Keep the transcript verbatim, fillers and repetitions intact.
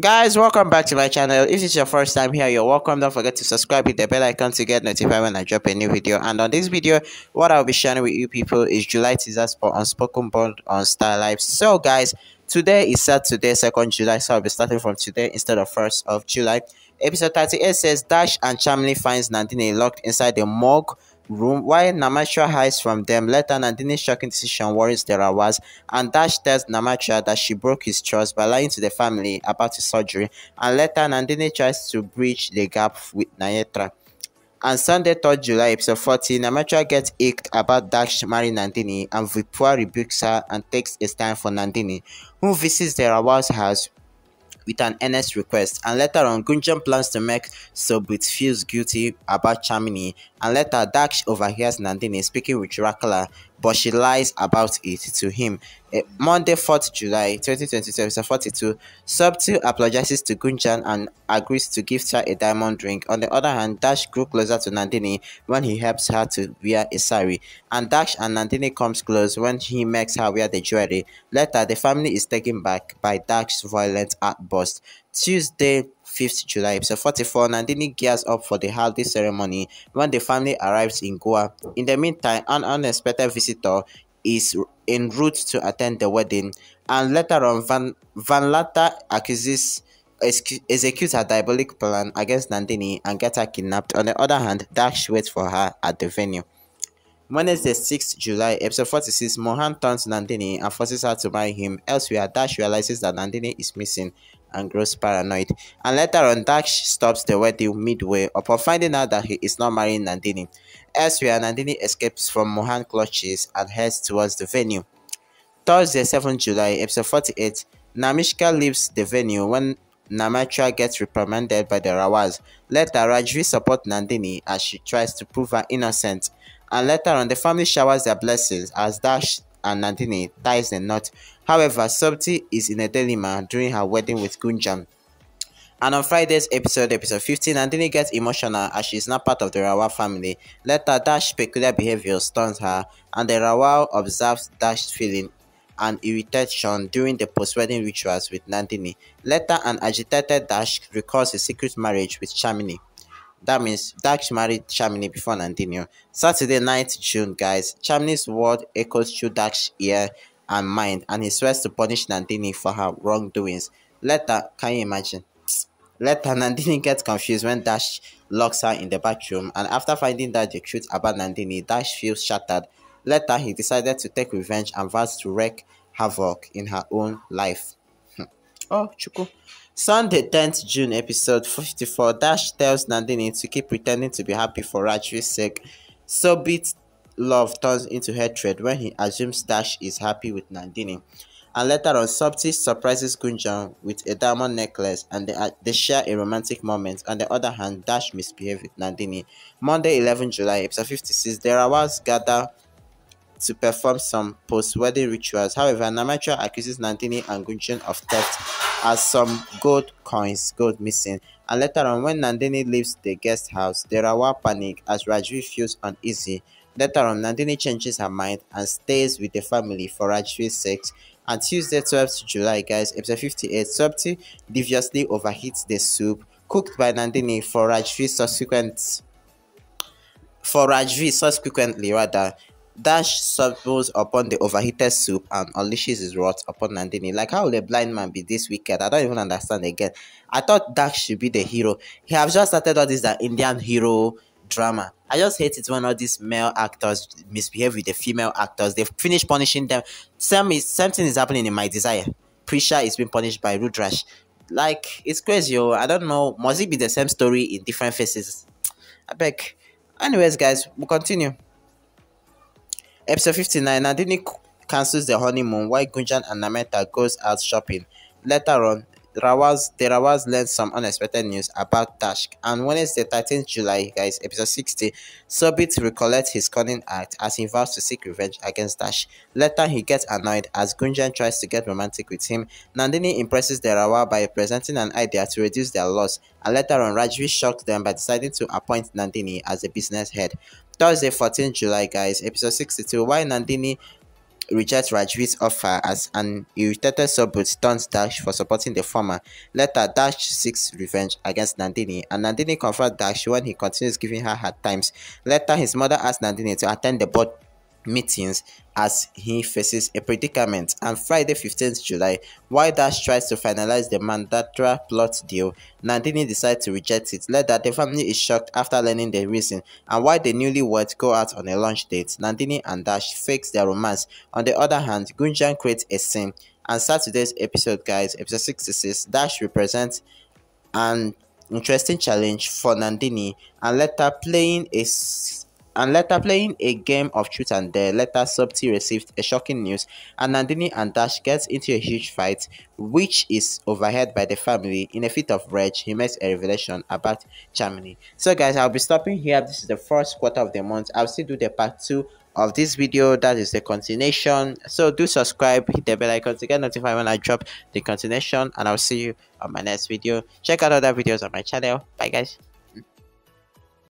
Guys, welcome back to my channel. If this is your first time here, you're welcome. Don't forget to subscribe, hit the bell icon to get notified when I drop a new video. And on this video, what I'll be sharing with you people is July teasers for Unspoken Bond on Star Life. So guys, today is Saturday, second of July, so I'll be starting from today instead of first of July. Episode thirty-eight says Dash and Chamini finds Nandini locked inside the morgue room while Namatra hides from them. Later, Nandini's shocking decision worries the Rawas, and Dash tells Namatra that she broke his trust by lying to the family about his surgery. And later, Nandini tries to bridge the gap with Nayetra. And Sunday, third of July, episode forty, Namatra gets icked about Dash marrying Nandini, and Vipul rebukes her and takes a stand for Nandini, who visits the Rawas' house with an earnest request. And later on, Gunjan plans to make Sobti feels guilty about Chamini, and later Dash overhears Nandini speaking with Dracula, but she lies about it to him. Uh, Monday, fourth of July twenty twenty-two, episode forty-two, Sobti apologizes to Gunjan and agrees to gift her a diamond ring. On the other hand, Dash grew closer to Nandini when he helps her to wear a sari, and Dash and Nandini comes close when he makes her wear the jewelry. Later, the family is taken back by Dash's violent outburst. Tuesday, fifth of July, episode forty-four, Nandini gears up for the haldi ceremony when the family arrives in Goa. In the meantime, an unexpected visitor is en route to attend the wedding, and later on, Van Vanlata accuses executes her diabolic plan against Nandini and gets her kidnapped. On the other hand, Dash waits for her at the venue. Wednesday, sixth of July, episode forty-six, Mohan turns Nandini and forces her to marry him. Elsewhere, Dash realizes that Nandini is missing and grows paranoid. And later on, Dash stops the wedding midway upon finding out that he is not marrying Nandini. Elsewhere, Nandini escapes from Mohan's clutches and heads towards the venue. Thursday, seventh of July, episode forty-eight, Namishka leaves the venue when Namatra gets reprimanded by the Rawaz. Later, Rajvi supports Nandini as she tries to prove her innocent. And later on, the family showers their blessings as Dash and Nandini ties the knot. However, Sobti is in a dilemma during her wedding with Gunjan. And on Friday's episode, episode fifteen, Nandini gets emotional as she is not part of the Rawal family. Later, Dash's peculiar behavior stuns her, and the Rawal observes Dash's feeling and irritation during the post-wedding rituals with Nandini. Later, an agitated Dash recalls his secret marriage with Chamini. That means Dash married Chamini before Nandini. Saturday, ninth of June, guys. Chamini's word echoes through Dash's ear and mind, and he swears to punish Nandini for her wrongdoings. Later, can you imagine? Later, Nandini gets confused when Dash locks her in the bathroom, and after finding out the truth about Nandini, Dash feels shattered. Later, he decided to take revenge and vows to wreak havoc in her own life. Oh, Chuku. Sunday, tenth of June, episode fifty-four, Dash tells Nandini to keep pretending to be happy for Rajvi's sake. Sobti's love turns into hatred when he assumes Dash is happy with Nandini. And later on, Sobti surprises Gunjan with a diamond necklace, and they, they share a romantic moment. On the other hand, Dash misbehaves with Nandini. Monday, eleventh of July, episode fifty-six, Derawa gather to perform some post-wedding rituals. However, Namatra accuses Nandini and Gunjan of theft, as some gold coins go missing. And later on, when Nandini leaves the guest house, Derawa panic as Rajvi feels uneasy. Later on, Nandini changes her mind and stays with the family for Rajvi's sake. And Tuesday, twelfth of July, guys, episode fifty-eight, Sobti deviously overheats the soup cooked by Nandini for Rajvi's subsequent for Rajvi subsequently rather. Dash stumbles upon the overheated soup and unleashes his wrath upon Nandini. Like, how will a blind man be this wicked? I don't even understand again. I thought Dash should be the hero. He has just started all this that Indian hero drama. I just hate it when all these male actors misbehave with the female actors. They finish punishing them. Same is, something is happening in My Desire. Prisha is being punished by Rudrash. Like, it's crazy. Oh, I don't know. Must it be the same story in different faces? I beg. Anyways, guys, we'll continue. Episode fifty-nine, Nandini cancels the honeymoon while Gunjan and Namatra goes out shopping. Later on, Rawaz, the Rawaz learns some unexpected news about Dash. And Wednesday, thirteenth of July, guys, episode sixty, Sobti recollects his cunning act as he vows to seek revenge against Dash. Later, he gets annoyed as Gunjan tries to get romantic with him. Nandini impresses the Rawaz by presenting an idea to reduce their loss. And later on, Rajvi shocks them by deciding to appoint Nandini as a business head. Thursday, fourteenth of July, guys, episode sixty-two, why Nandini rejects Rajvi's offer as an irritated Sobti taunts Dash for supporting the former. Later, Dash seeks revenge against Nandini, and Nandini confronts Dash when he continues giving her hard times. Later, his mother asks Nandini to attend the board meetings as he faces a predicament. On Friday, fifteenth July, while Dash tries to finalize the Mandatra plot deal, Nandini decides to reject it. Later, the family is shocked after learning the reason, and while the newlyweds go out on a lunch date, Nandini and Dash fakes their romance. On the other hand, Gunjan creates a scene. On Saturday's episode, guys, episode sixty-six, Dash represents an interesting challenge for Nandini, and later playing a And later playing a game of truth and dare. Later, Sobti received a shocking news, and Nandini and Dash gets into a huge fight, which is overheard by the family. In a fit of rage, he makes a revelation about Chamini. So guys, I'll be stopping here. This is the first quarter of the month. I'll still do the part two of this video, that is the continuation. So do subscribe, hit the bell icon to get notified when I drop the continuation, and I'll see you on my next video. Check out other videos on my channel. Bye guys.